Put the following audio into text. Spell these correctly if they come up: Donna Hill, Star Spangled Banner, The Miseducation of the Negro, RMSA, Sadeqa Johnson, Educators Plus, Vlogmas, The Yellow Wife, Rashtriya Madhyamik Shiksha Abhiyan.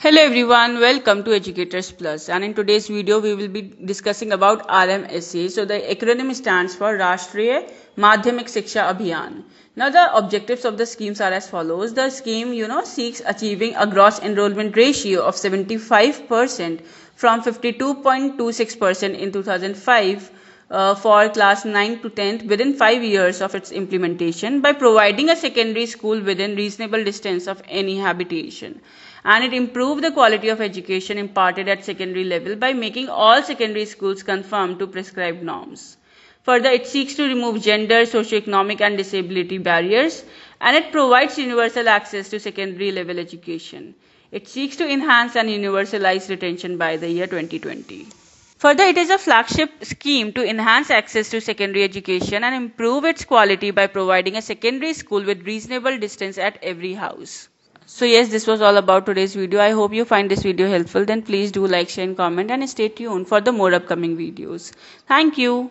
Hello everyone, welcome to Educators Plus, and in today's video we will be discussing about RMSA. So the acronym stands for Rashtriya Madhyamik Shiksha Abhiyan. Now the objectives of the schemes are as follows. The scheme seeks achieving a gross enrollment ratio of 75% from 52.26% in 2005 for class 9 to 10th within 5 years of its implementation by providing a secondary school within reasonable distance of any habitation, and it improved the quality of education imparted at secondary level by making all secondary schools conform to prescribed norms. Further, it seeks to remove gender, socioeconomic and disability barriers, and it provides universal access to secondary level education. It seeks to enhance and universalize retention by the year 2020. Further, it is a flagship scheme to enhance access to secondary education and improve its quality by providing a secondary school with reasonable distance at every house. So yes, this was all about today's video. I hope you find this video helpful. Then please do like, share and comment, and stay tuned for the more upcoming videos. Thank you.